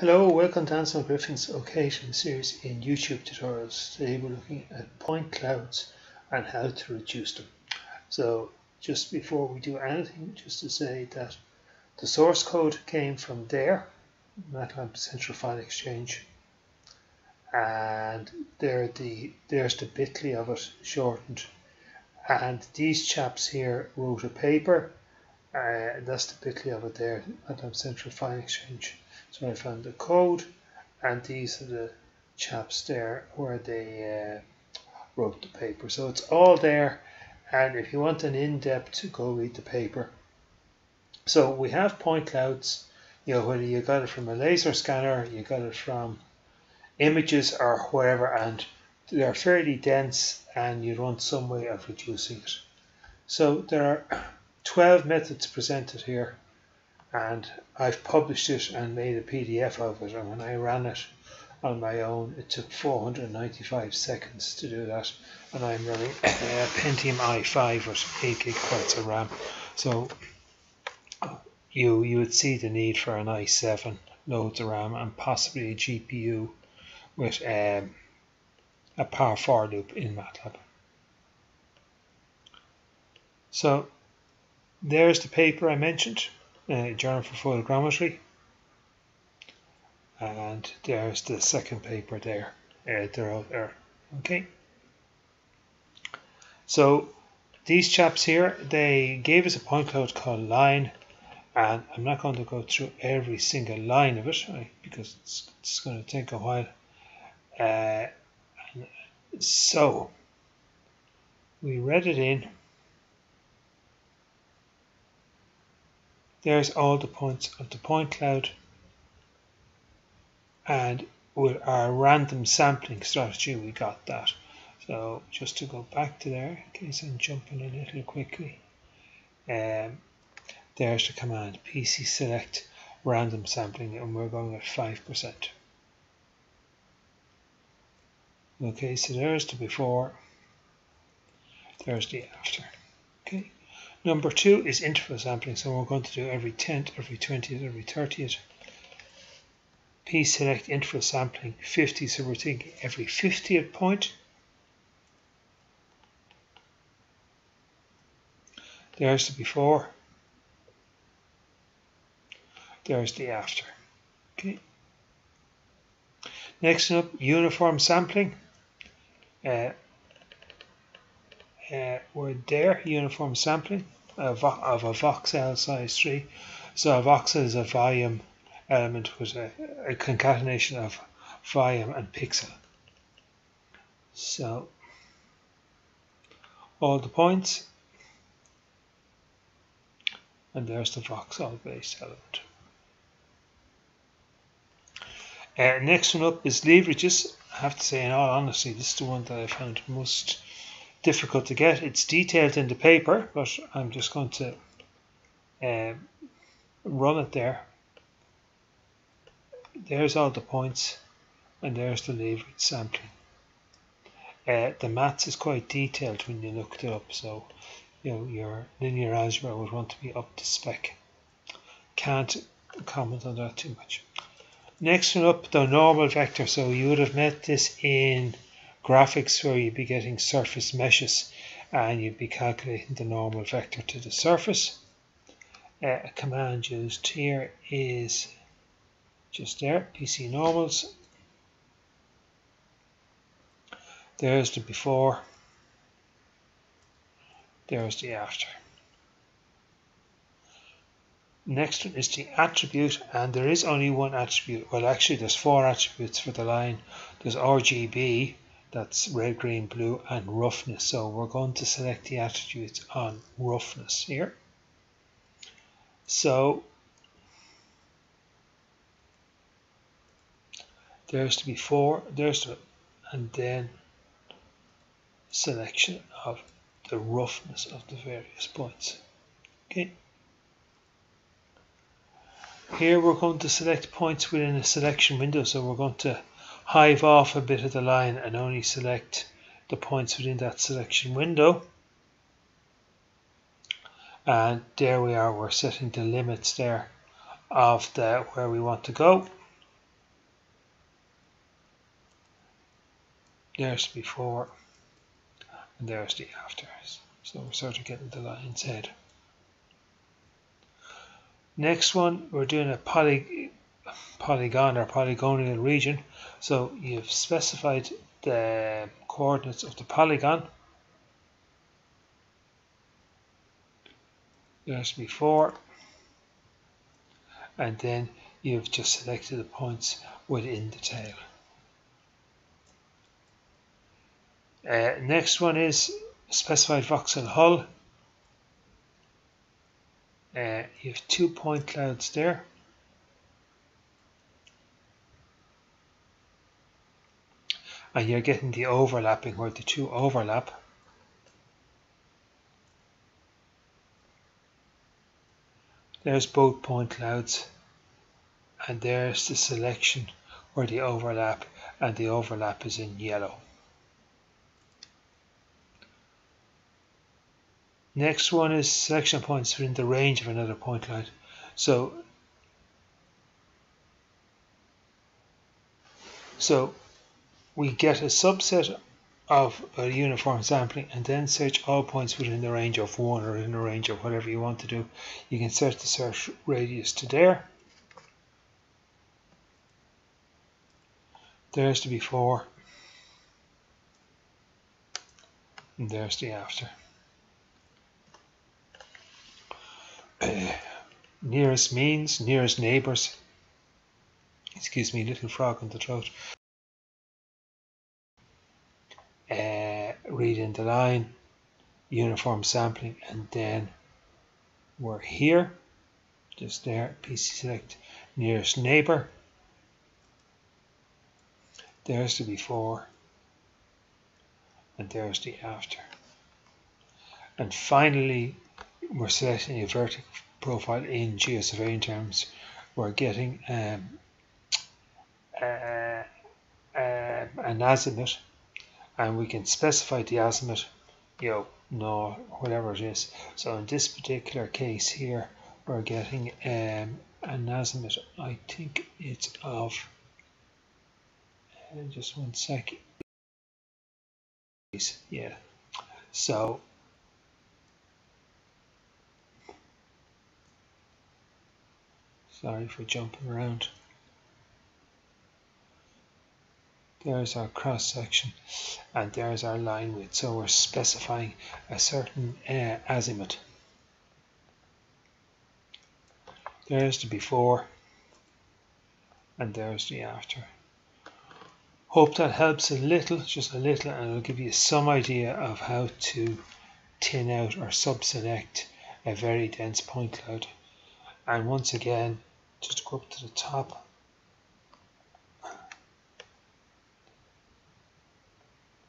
Hello, welcome to Ansel Griffin's Occasion series in YouTube tutorials. Today we're looking at point clouds and how to reduce them. So just before we do anything, just to say that the source code came from there, MATLAB Central File Exchange, and there's the bit.ly of it shortened. And these chaps here wrote a paper, that's the bit.ly of it there, MATLAB Central File Exchange. So I found the code, and these are the chaps there where they wrote the paper. So it's all there, and if you want an in-depth, go read the paper. So we have point clouds, you know, whether you got it from a laser scanner, you got it from images or wherever, and they're fairly dense and you want some way of reducing it. So there are 12 methods presented here, and I've published it and made a PDF of it, and when I ran it on my own it took 495 seconds to do that, and I'm running pentium i5 with 8 gigabytes of RAM. So you would see the need for an i7, loads of RAM, and possibly a GPU with a power for loop in MATLAB. So there's the paper I mentioned, Journal for Photogrammetry, and there's the second paper there. They're out there. Okay, so these chaps here, they gave us a point cloud called line, and I'm not going to go through every single line of it, right, because it's going to take a while. So we read it in. There's all the points of the point cloud, and with our random sampling strategy we got that. So just to go back to there, in case I'm jumping a little quickly, there's the command PC select random sampling, and we're going at 5%. Okay, so there's the before, there's the after. Okay. Number 2 is interval sampling, so we're going to do every 10th, every 20th, every 30th. P select interval sampling 50, so we're thinking every 50th point. There's the before. There's the after. Okay. Next up, uniform sampling. We're there, uniform sampling of a voxel size 3. So a voxel is a volume element with a concatenation of volume and pixel. So all the points, and there's the voxel based element. Next one up is leverages. I have to say, in all honesty, this is the one that I found most difficult to get. It's detailed in the paper, but I'm just going to run it there. There's all the points, and there's the leverage sampling. The maths is quite detailed when you looked it up, so you know your linear algebra would want to be up to spec. Can't comment on that too much. Next one up, the normal vector. So you would have met this in graphics, where you'd be getting surface meshes and you'd be calculating the normal vector to the surface. A command used here is just there, PC normals. There's the before, there's the after. Next one is the attribute, and there is only one attribute. Well, actually there's 4 attributes for the line. There's RGB, that's red, green, blue, and roughness. So we're going to select the attributes on roughness here. So there's the before, there's the, and then selection of the roughness of the various points. Okay. Here we're going to select points within a selection window, so we're going to hive off a bit of the line and only select the points within that selection window. And there we are, we're setting the limits there of where we want to go. There's before and there's the after. So we're sort of getting the lines head. Next one, we're doing a polygon or polygonal region. So you've specified the coordinates of the polygon. There's before, and then you've just selected the points within the tail. Next one is specified voxel hull. You have two point clouds there. And you're getting the overlapping where the two overlap. There's both point clouds, and there's the selection where the overlap, and the overlap is in yellow. Next one is selection points within the range of another point cloud. So we get a subset of a uniform sampling and then search all points within the range of one or in the range of whatever you want to do. You can set the search radius to there. There's the before, and there's the after. Nearest means, nearest neighbours. Excuse me, little frog in the throat. Reading the line, uniform sampling, and then we're here, just there, PC select, nearest neighbour. There's the before, and there's the after. And finally, we're selecting a vertical profile in geosurveying terms. We're getting an azimuth, and we can specify the azimuth, no, whatever it is. So in this particular case here, we're getting an azimuth. I think it's of just one second. Yeah. So. Sorry for jumping around. There's our cross section, and there's our line width. So we're specifying a certain azimuth. There's the before, and there's the after. Hope that helps a little, just a little, and it'll give you some idea of how to thin out or subselect a very dense point cloud. And once again, just go up to the top,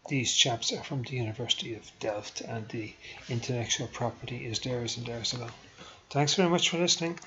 these chaps are from the University of Delft, and the intellectual property is theirs and theirs alone. Thanks very much for listening.